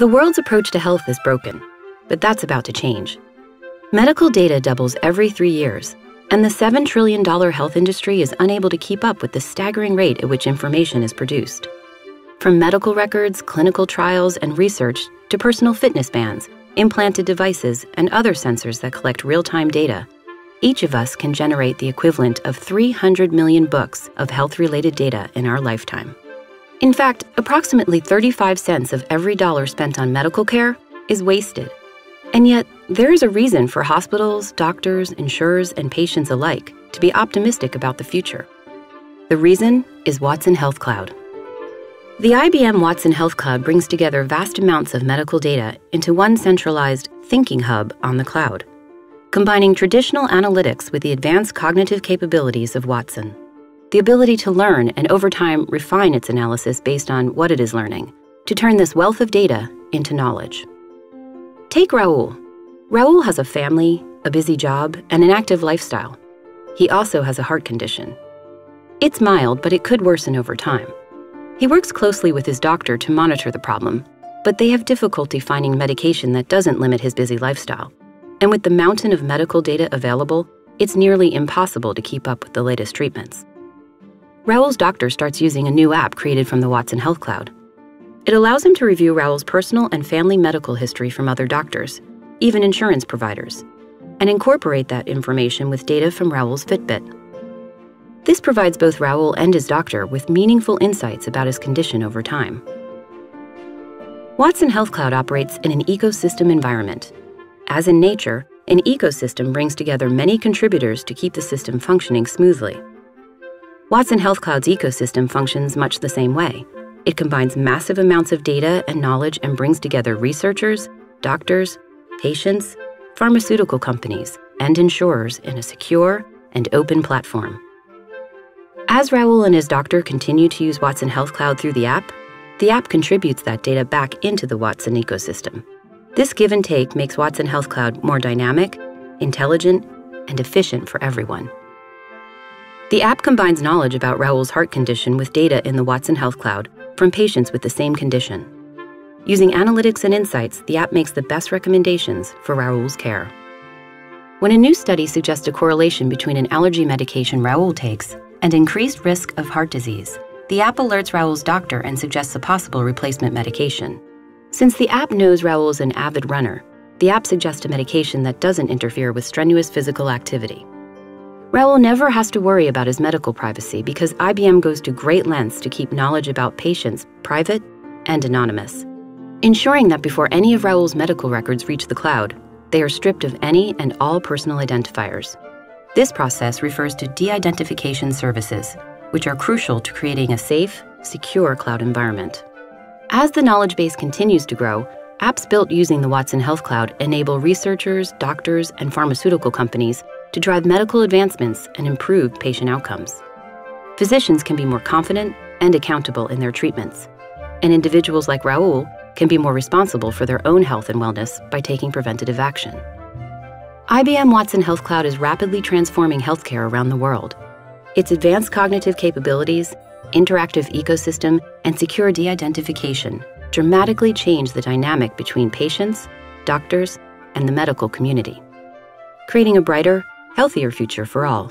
The world's approach to health is broken, but that's about to change. Medical data doubles every 3 years, and the $7 trillion health industry is unable to keep up with the staggering rate at which information is produced. From medical records, clinical trials, and research to personal fitness bands, implanted devices, and other sensors that collect real-time data, each of us can generate the equivalent of 300 million books of health-related data in our lifetime. In fact, approximately 35 cents of every dollar spent on medical care is wasted. And yet, there is a reason for hospitals, doctors, insurers, and patients alike to be optimistic about the future. The reason is Watson Health Cloud. The IBM Watson Health Cloud brings together vast amounts of medical data into one centralized thinking hub on the cloud, combining traditional analytics with the advanced cognitive capabilities of Watson, the ability to learn and over time refine its analysis based on what it is learning, to turn this wealth of data into knowledge. Take Raul. Raul has a family, a busy job, and an active lifestyle. He also has a heart condition. It's mild, but it could worsen over time. He works closely with his doctor to monitor the problem, but they have difficulty finding medication that doesn't limit his busy lifestyle. And with the mountain of medical data available, it's nearly impossible to keep up with the latest treatments. Raul's doctor starts using a new app created from the Watson Health Cloud. It allows him to review Raul's personal and family medical history from other doctors, even insurance providers, and incorporate that information with data from Raul's Fitbit. This provides both Raul and his doctor with meaningful insights about his condition over time. Watson Health Cloud operates in an ecosystem environment. As in nature, an ecosystem brings together many contributors to keep the system functioning smoothly. Watson Health Cloud's ecosystem functions much the same way. It combines massive amounts of data and knowledge and brings together researchers, doctors, patients, pharmaceutical companies, and insurers in a secure and open platform. As Raul and his doctor continue to use Watson Health Cloud through the app contributes that data back into the Watson ecosystem. This give and take makes Watson Health Cloud more dynamic, intelligent, and efficient for everyone. The app combines knowledge about Raul's heart condition with data in the Watson Health Cloud from patients with the same condition. Using analytics and insights, the app makes the best recommendations for Raul's care. When a new study suggests a correlation between an allergy medication Raul takes and increased risk of heart disease, the app alerts Raul's doctor and suggests a possible replacement medication. Since the app knows Raul is an avid runner, the app suggests a medication that doesn't interfere with strenuous physical activity. Raul never has to worry about his medical privacy because IBM goes to great lengths to keep knowledge about patients private and anonymous, ensuring that before any of Raul's medical records reach the cloud, they are stripped of any and all personal identifiers. This process refers to de-identification services, which are crucial to creating a safe, secure cloud environment. As the knowledge base continues to grow, apps built using the Watson Health Cloud enable researchers, doctors, and pharmaceutical companies to drive medical advancements and improve patient outcomes. Physicians can be more confident and accountable in their treatments, and individuals like Raul can be more responsible for their own health and wellness by taking preventative action. IBM Watson Health Cloud is rapidly transforming healthcare around the world. Its advanced cognitive capabilities, interactive ecosystem, and secure de-identification dramatically change the dynamic between patients, doctors, and the medical community, creating a brighter, healthier future for all.